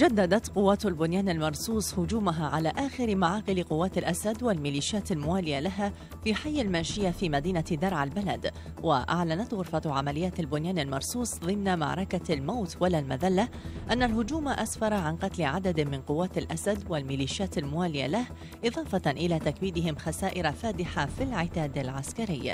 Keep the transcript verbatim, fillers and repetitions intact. جددت قوات البنيان المرصوص هجومها على آخر معاقل قوات الأسد والميليشيات الموالية لها في حي المنشية في مدينة درعا البلد. وأعلنت غرفة عمليات البنيان المرصوص ضمن معركة الموت ولا المذلة أن الهجوم أسفر عن قتل عدد من قوات الأسد والميليشيات الموالية له، إضافة إلى تكبيدهم خسائر فادحة في العتاد العسكري.